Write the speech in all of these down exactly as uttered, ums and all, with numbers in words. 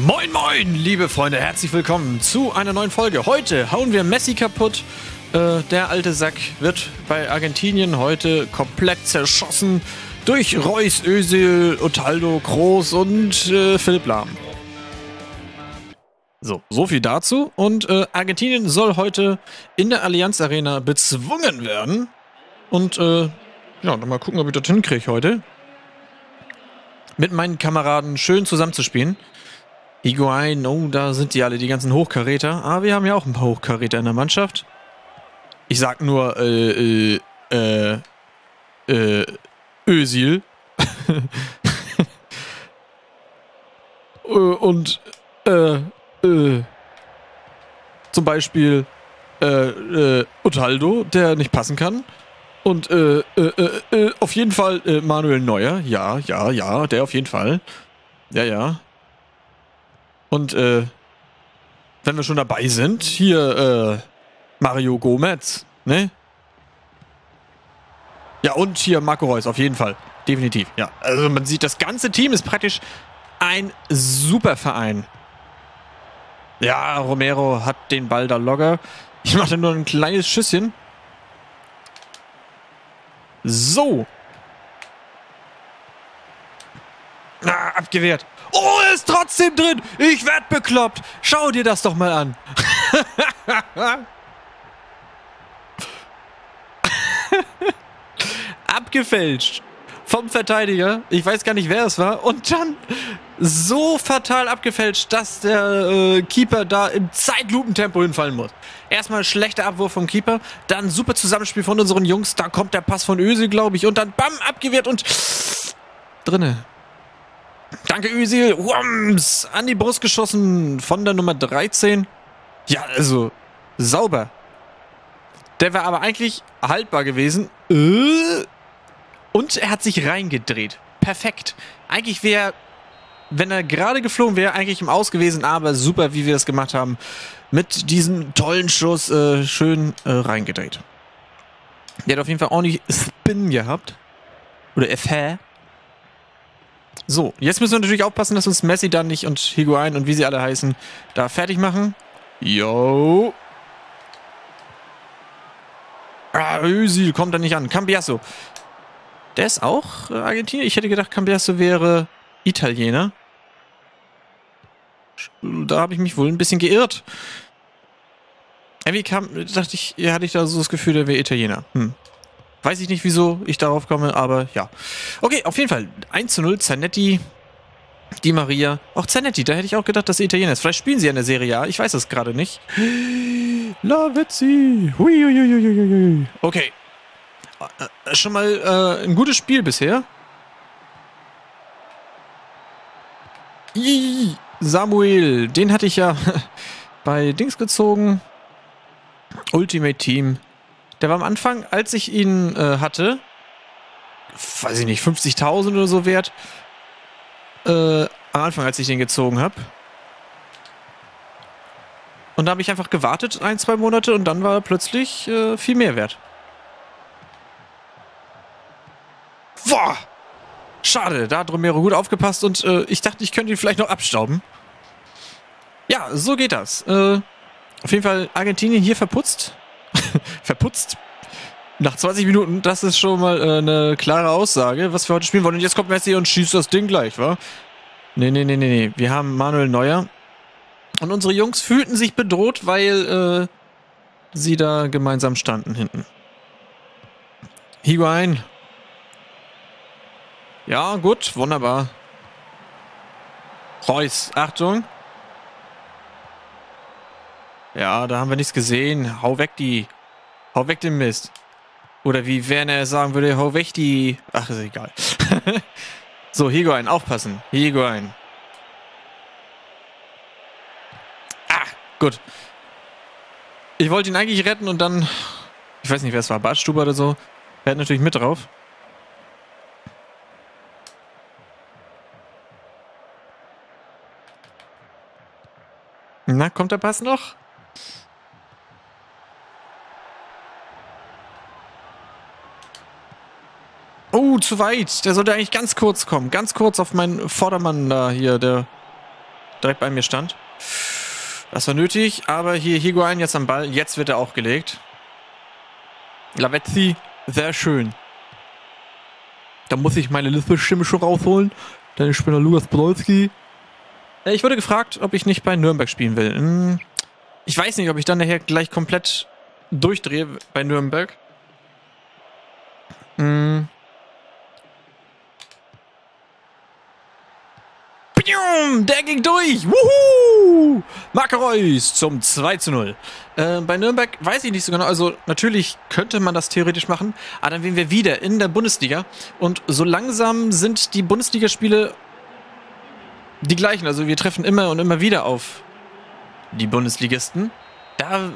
Moin moin, liebe Freunde, herzlich willkommen zu einer neuen Folge. Heute hauen wir Messi kaputt. Äh, der alte Sack wird bei Argentinien heute komplett zerschossen durch Reus, Özil, Othaldo, Groß und äh, Philipp Lahm. So, so viel dazu. Und äh, Argentinien soll heute in der Allianz Arena bezwungen werden. Und äh, ja, dann mal gucken, ob ich das hinkriege heute. Mit meinen Kameraden schön zusammenzuspielen. Higuain, oh, da sind die alle, die ganzen Hochkaräter. Aber wir haben ja auch ein paar Hochkaräter in der Mannschaft. Ich sag nur, äh, äh, äh, äh Özil. Und, äh, äh, zum Beispiel, äh, äh, Othaldo, der nicht passen kann. Und, äh, äh, äh, auf jeden Fall, äh, Manuel Neuer. Ja, ja, ja, der auf jeden Fall. Ja, ja. Und äh, wenn wir schon dabei sind, hier äh, Mario Gomez, ne? Ja, und hier Marco Reus, auf jeden Fall. Definitiv, ja. Also man sieht, das ganze Team ist praktisch ein Superverein. Ja, Romero hat den Ball da locker. Ich mache nur ein kleines Schüsschen. So. Ah, abgewehrt. Oh, er ist trotzdem drin. Ich werd bekloppt. Schau dir das doch mal an. Abgefälscht. Vom Verteidiger. Ich weiß gar nicht, wer es war. Und dann so fatal abgefälscht, dass der äh, Keeper da im Zeitlupentempo hinfallen muss. Erstmal schlechter Abwurf vom Keeper. Dann super Zusammenspiel von unseren Jungs. Da kommt der Pass von Özil, glaube ich. Und dann bam, abgewehrt und drinne. Danke, Özil. Wumms. An die Brust geschossen von der Nummer dreizehn. Ja, also, sauber. Der war aber eigentlich haltbar gewesen. Und er hat sich reingedreht. Perfekt. Eigentlich wäre, wenn er gerade geflogen wäre, eigentlich im Aus gewesen. Aber super, wie wir das gemacht haben. Mit diesem tollen Schuss äh, schön äh, reingedreht. Der hat auf jeden Fall ordentlich Spin gehabt. Oder F H. So, jetzt müssen wir natürlich aufpassen, dass uns Messi dann nicht und Higuain und wie sie alle heißen, da fertig machen. Yo. Ah, Özil kommt da nicht an. Cambiasso. Der ist auch Argentinier. Ich hätte gedacht, Cambiasso wäre Italiener. Da habe ich mich wohl ein bisschen geirrt. Irgendwie kam, dachte ich, hatte ich da so das Gefühl, der wäre Italiener. Hm. Weiß ich nicht, wieso ich darauf komme, aber ja. Okay, auf jeden Fall. eins zu null, Zanetti, Di Maria. Auch Zanetti, da hätte ich auch gedacht, dass er Italiener ist. Vielleicht spielen sie ja in der Serie A, ich weiß das gerade nicht. Lavezzi. Huiuiuiuiui. Okay. Schon mal äh, ein gutes Spiel bisher. Ii, Samuel, den hatte ich ja bei Dings gezogen. Ultimate Team. Der war am Anfang, als ich ihn äh, hatte, weiß ich nicht, fünfzigtausend oder so wert, äh, am Anfang, als ich den gezogen habe. Und da habe ich einfach gewartet, ein, zwei Monate, und dann war er plötzlich äh, viel mehr wert. Boah! Schade, da hat Romero gut aufgepasst und äh, ich dachte, ich könnte ihn vielleicht noch abstauben. Ja, so geht das. Äh, auf jeden Fall Argentinien hier verputzt. Verputzt. Nach zwanzig Minuten, das ist schon mal äh, eine klare Aussage, was wir heute spielen wollen. Und jetzt kommt Messi und schießt das Ding gleich, wa? Nee, nee, nee, nee, nee. Wir haben Manuel Neuer. Und unsere Jungs fühlten sich bedroht, weil äh, sie da gemeinsam standen hinten. Higuain. Ja, gut, wunderbar. Reus, Achtung. Ja, da haben wir nichts gesehen. Hau weg die. Hau weg den Mist. Oder wie Werner sagen würde, hau weg die. Ach, ist egal. So, Higuain, aufpassen. Higuain. Ah, gut. Ich wollte ihn eigentlich retten und dann. Ich weiß nicht, wer es war. Bart Stubbe oder so. Der hat natürlich mit drauf. Na, kommt der Pass noch? Oh, zu weit. Der sollte eigentlich ganz kurz kommen. Ganz kurz auf meinen Vordermann da hier. Der direkt bei mir stand. Das war nötig, aber hier Higuain jetzt am Ball. Jetzt wird er auch gelegt. Lavezzi, sehr schön. Da muss ich meine Lispelstimme schon rausholen. Deine Spieler Lukas Podolski. Ich wurde gefragt, ob ich nicht bei Nürnberg spielen will. Ich weiß nicht, ob ich dann nachher gleich komplett durchdrehe bei Nürnberg. Mhm. Der ging durch. Wuhu! Marco Reus zum zwei zu null. Äh, bei Nürnberg weiß ich nicht so genau. Also natürlich könnte man das theoretisch machen. Aber dann wären wir wieder in der Bundesliga. Und so langsam sind die Bundesligaspiele die gleichen. Also wir treffen immer und immer wieder auf die Bundesligisten. Da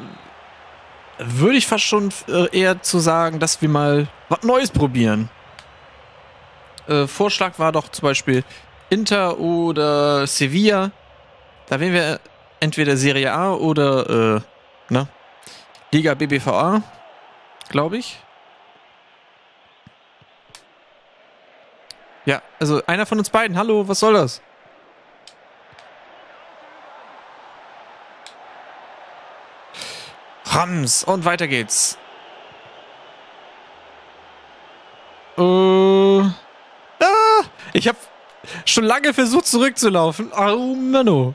würde ich fast schon eher zu sagen, dass wir mal was Neues probieren. Äh, Vorschlag war doch zum Beispiel Inter oder Sevilla. Da wählen wir entweder Serie A oder äh, ne? Liga B B V A, glaube ich. Ja, also einer von uns beiden. Hallo, was soll das? Rams, und weiter geht's. Äh, ah, ich habe schon lange versucht zurückzulaufen. Oh, Menno.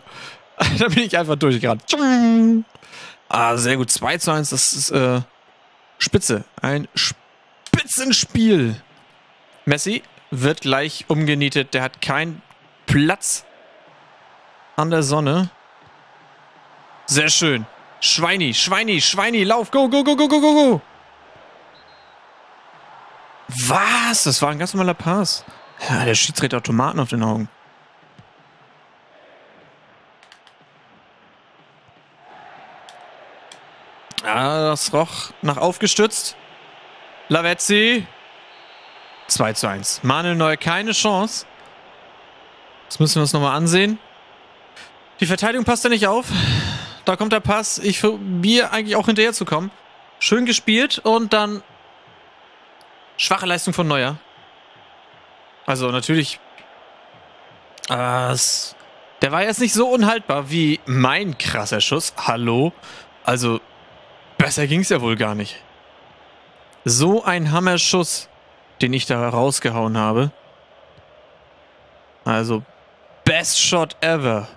Da bin ich einfach durchgerannt. Ah, sehr gut. zwei zu eins, das ist äh, spitze. Ein Spitzenspiel. Messi wird gleich umgenietet. Der hat keinen Platz an der Sonne. Sehr schön. Schweini, Schweini, Schweini, lauf. Go, go, go, go, go, go, go. Was? Das war ein ganz normaler Pass. Ja, der Schiedsrichter hat Tomaten auf den Augen. Ah, das roch nach aufgestützt. Lavezzi. zwei zu eins. Manuel Neuer, keine Chance. Das müssen wir uns nochmal ansehen. Die Verteidigung passt da nicht auf. Da kommt der Pass. Ich probiere eigentlich auch hinterher zu kommen. Schön gespielt und dann schwache Leistung von Neuer. Also natürlich, äh, der war jetzt nicht so unhaltbar wie mein krasser Schuss. Hallo? Also besser ging es ja wohl gar nicht. So ein Hammerschuss, den ich da rausgehauen habe. Also best shot ever.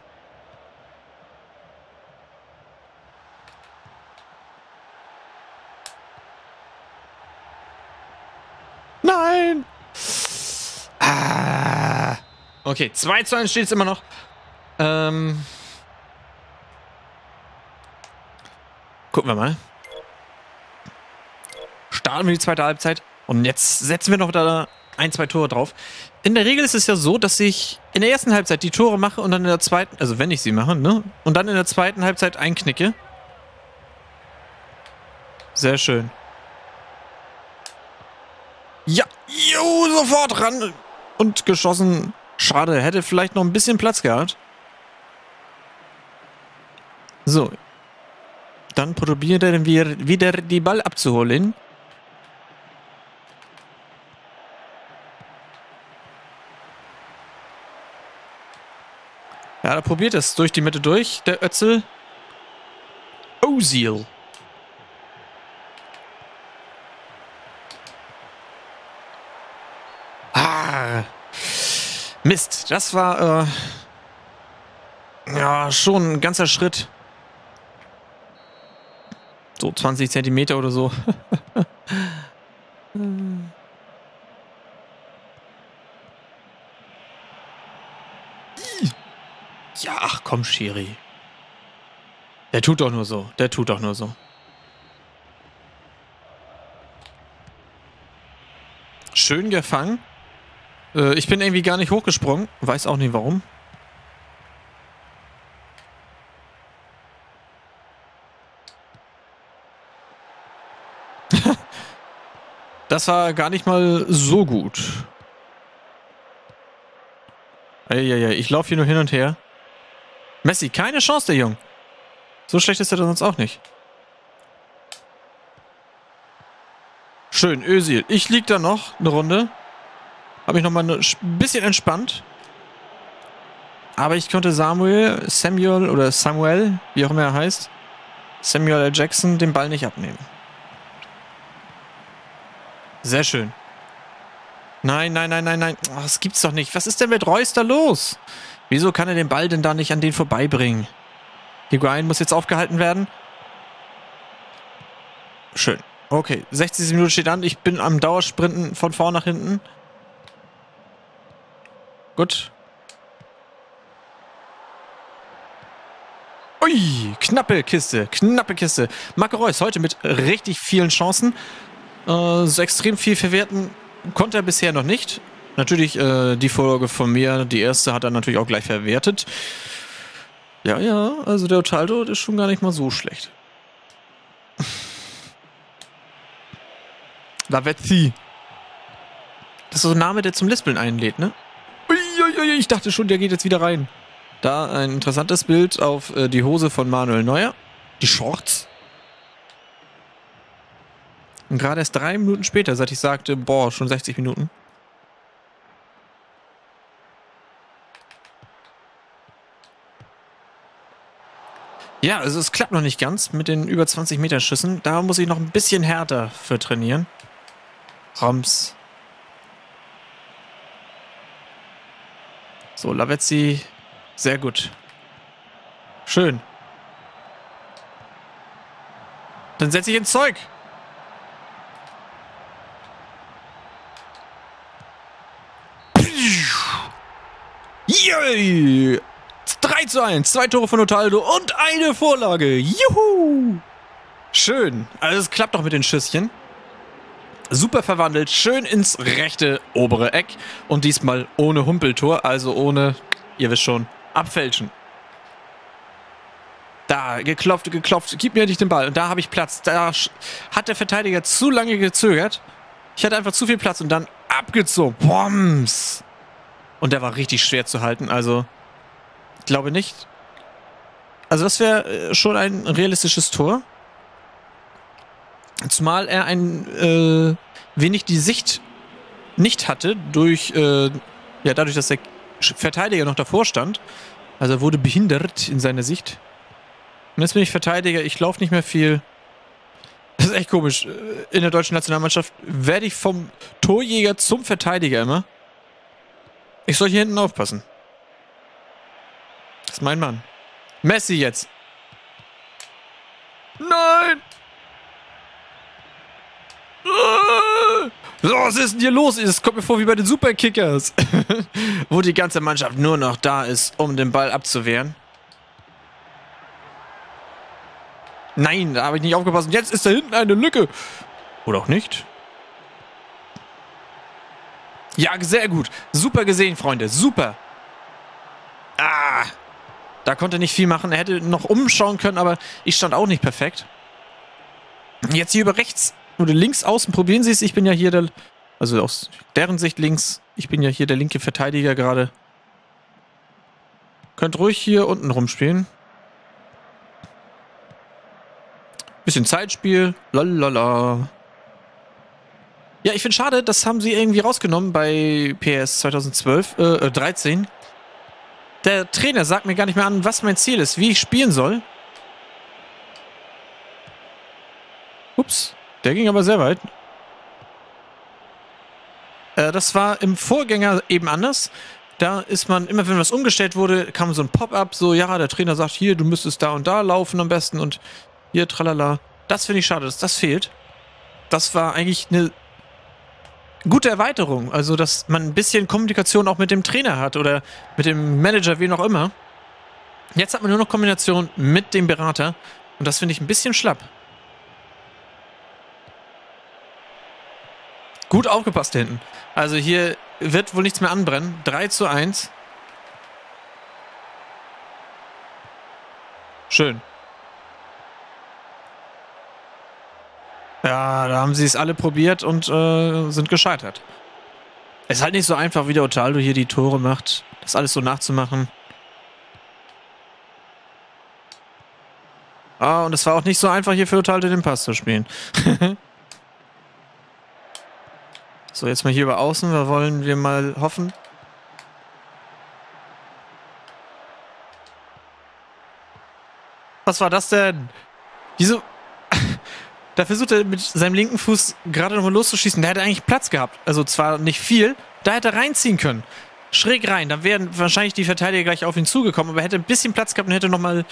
Nein! Okay, zwei zu eins steht es immer noch. Ähm, gucken wir mal. Starten wir die zweite Halbzeit. Und jetzt setzen wir noch da ein, zwei Tore drauf. In der Regel ist es ja so, dass ich in der ersten Halbzeit die Tore mache und dann in der zweiten, also wenn ich sie mache, ne? Und dann in der zweiten Halbzeit einknicke. Sehr schön. Ja, jo, sofort ran. Und geschossen. Schade, hätte vielleicht noch ein bisschen Platz gehabt. So. Dann probieren wir wieder die Ball abzuholen. Ja, da probiert es durch die Mitte durch. Der Özil. Özil. Mist, das war äh, ja schon ein ganzer Schritt. So zwanzig Zentimeter oder so. Ja, ach komm, Schiri. Der tut doch nur so. Der tut doch nur so. Schön gefangen. Ich bin irgendwie gar nicht hochgesprungen. Weiß auch nicht warum. Das war gar nicht mal so gut. Eieiei, ich laufe hier nur hin und her. Messi, keine Chance, der Junge. So schlecht ist er sonst auch nicht. Schön, Özil. Ich lieg da noch eine Runde. Habe ich nochmal ein bisschen entspannt. Aber ich konnte Samuel, Samuel oder Samuel, wie auch immer er heißt, Samuel L. Jackson den Ball nicht abnehmen. Sehr schön. Nein, nein, nein, nein, nein. Ach, das gibt's doch nicht. Was ist denn mit Reus da los? Wieso kann er den Ball denn da nicht an den vorbeibringen? Higuain muss jetzt aufgehalten werden. Schön. Okay, sechzig Minuten steht an. Ich bin am Dauersprinten von vorn nach hinten. Gut. Ui, knappe Kiste, knappe Kiste. Marco Reus heute mit richtig vielen Chancen. Äh, so extrem viel verwerten konnte er bisher noch nicht. Natürlich äh, die Vorlage von mir, die erste, hat er natürlich auch gleich verwertet. Ja, ja, also der Othaldo ist schon gar nicht mal so schlecht. Lavezzi. Das ist so ein Name, der zum Lispeln einlädt, ne? Uiuiui, ich dachte schon, der geht jetzt wieder rein. Da ein interessantes Bild auf äh, die Hose von Manuel Neuer. Die Shorts. Und gerade erst drei Minuten später, seit ich sagte, boah, schon sechzig Minuten. Ja, also es klappt noch nicht ganz mit den über zwanzig Meter Schüssen. Da muss ich noch ein bisschen härter für trainieren. Rams. So, Lavezzi. Sehr gut. Schön. Dann setze ich ins Zeug. Yay! drei zu eins, zwei Tore von Othaldo und eine Vorlage. Juhu! Schön. Also es klappt doch mit den Schüsschen. Super verwandelt. Schön ins rechte obere Eck. Und diesmal ohne Humpeltor, also ohne, ihr wisst schon, abfälschen. Da, geklopft, geklopft. Gib mir nicht den Ball. Und da habe ich Platz. Da hat der Verteidiger zu lange gezögert. Ich hatte einfach zu viel Platz und dann abgezogen. Bombs! Und der war richtig schwer zu halten. Also, ich glaube nicht. Also, das wäre schon ein realistisches Tor. Zumal er ein äh, wenig die Sicht nicht hatte, durch, äh, ja, dadurch, dass der Verteidiger noch davor stand. Also er wurde behindert in seiner Sicht. Und jetzt bin ich Verteidiger, ich laufe nicht mehr viel. Das ist echt komisch. In der deutschen Nationalmannschaft werde ich vom Torjäger zum Verteidiger immer. Ich soll hier hinten aufpassen. Das ist mein Mann. Messi jetzt. Nein! So, was ist denn hier los? Es kommt mir vor wie bei den Superkickers. Wo die ganze Mannschaft nur noch da ist, um den Ball abzuwehren. Nein, da habe ich nicht aufgepasst. Und jetzt ist da hinten eine Lücke. Oder auch nicht. Ja, sehr gut. Super gesehen, Freunde. Super. Ah. Da konnte nicht viel machen. Er hätte noch umschauen können, aber ich stand auch nicht perfekt. Jetzt hier über rechts. Oder links außen, probieren Sie es. Ich bin ja hier der, also aus deren Sicht links, ich bin ja hier der linke Verteidiger gerade. Könnt ruhig hier unten rumspielen. Bisschen Zeitspiel. Lalala. Ja, ich finde schade, das haben sie irgendwie rausgenommen bei P S zwanzig zwölf, äh, dreizehn. Der Trainer sagt mir gar nicht mehr an, was mein Ziel ist, wie ich spielen soll. Ups. Der ging aber sehr weit. Äh, das war im Vorgänger eben anders. Da ist man, immer wenn was umgestellt wurde, kam so ein Pop-up, so, ja, der Trainer sagt, hier, du müsstest da und da laufen am besten und hier, tralala. Das finde ich schade, dass das fehlt. Das war eigentlich eine gute Erweiterung. Also, dass man ein bisschen Kommunikation auch mit dem Trainer hat oder mit dem Manager, wen auch immer. Jetzt hat man nur noch Kombination mit dem Berater und das finde ich ein bisschen schlapp. Gut aufgepasst hinten. Also hier wird wohl nichts mehr anbrennen. drei zu eins. Schön. Ja, da haben sie es alle probiert und äh, sind gescheitert. Es ist halt nicht so einfach, wie der Othaldo hier die Tore macht. Das alles so nachzumachen. Ah, und es war auch nicht so einfach, hier für Othaldo den Pass zu spielen. So, jetzt mal hier über außen, da wollen wir mal hoffen. Was war das denn? Wieso? Da versucht er mit seinem linken Fuß gerade nochmal loszuschießen. Da hätte er eigentlich Platz gehabt. Also zwar nicht viel, da hätte er reinziehen können. Schräg rein. Dann wären wahrscheinlich die Verteidiger gleich auf ihn zugekommen, aber hätte ein bisschen Platz gehabt und hätte nochmal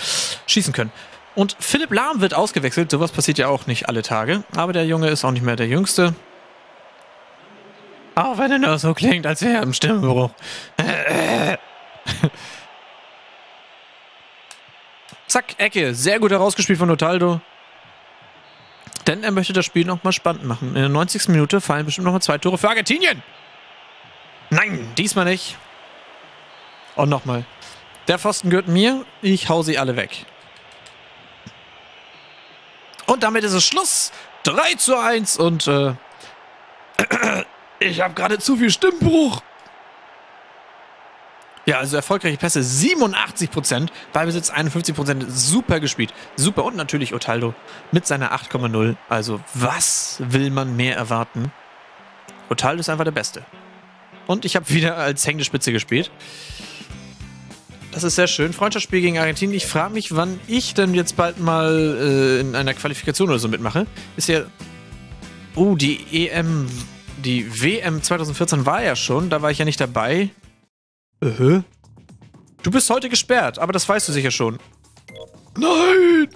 schießen können. Und Philipp Lahm wird ausgewechselt. Sowas passiert ja auch nicht alle Tage. Aber der Junge ist auch nicht mehr der Jüngste. Auch wenn er nur so klingt, als wäre er im Stimmbruch. Zack, Ecke. Sehr gut herausgespielt von Othaldo. Denn er möchte das Spiel nochmal spannend machen. In der neunzigsten Minute fallen bestimmt nochmal zwei Tore für Argentinien. Nein, diesmal nicht. Und nochmal. Der Pfosten gehört mir. Ich hau sie alle weg. Und damit ist es Schluss. drei zu eins. Und äh, ich habe gerade zu viel Stimmbruch. Ja, also erfolgreiche Pässe siebenundachtzig Prozent, Ballbesitz einundfünfzig Prozent, super gespielt. Super und natürlich Othaldo mit seiner acht Komma null. Also was will man mehr erwarten? Othaldo ist einfach der Beste. Und ich habe wieder als hängende Spitze gespielt. Das ist sehr schön. Freundschaftsspiel gegen Argentinien. Ich frage mich, wann ich denn jetzt bald mal äh, in einer Qualifikation oder so mitmache. Ist ja... Oh, die E M... Die W M zweitausendvierzehn war ja schon, da war ich ja nicht dabei. Öhö. Du bist heute gesperrt, aber das weißt du sicher schon. Nein!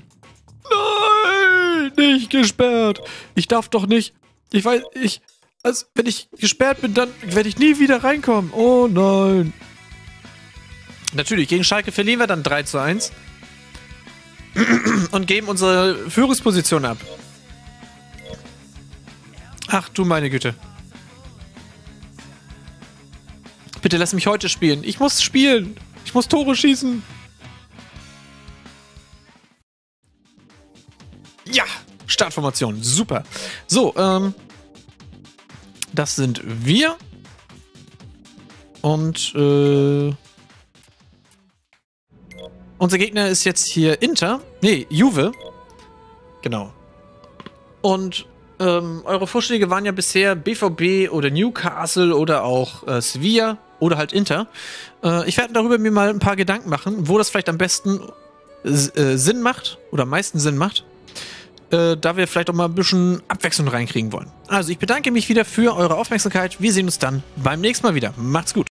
Nein! Nicht gesperrt! Ich darf doch nicht. Ich weiß, ich... Also, wenn ich gesperrt bin, dann werde ich nie wieder reinkommen. Oh nein. Natürlich, gegen Schalke verlieren wir dann drei zu eins. Und geben unsere Führungsposition ab. Ach du meine Güte. Bitte lass mich heute spielen. Ich muss spielen. Ich muss Tore schießen. Ja, Startformation. Super. So, ähm... das sind wir. Und, äh... unser Gegner ist jetzt hier Inter. Nee, Juve. Genau. Und, ähm, eure Vorschläge waren ja bisher B V B oder Newcastle oder auch äh, Sevilla oder halt Inter. Äh, ich werde darüber mir mal ein paar Gedanken machen, wo das vielleicht am besten äh, Sinn macht oder am meisten Sinn macht. Da wir vielleicht auch mal ein bisschen Abwechslung reinkriegen wollen. Also ich bedanke mich wieder für eure Aufmerksamkeit. Wir sehen uns dann beim nächsten Mal wieder. Macht's gut.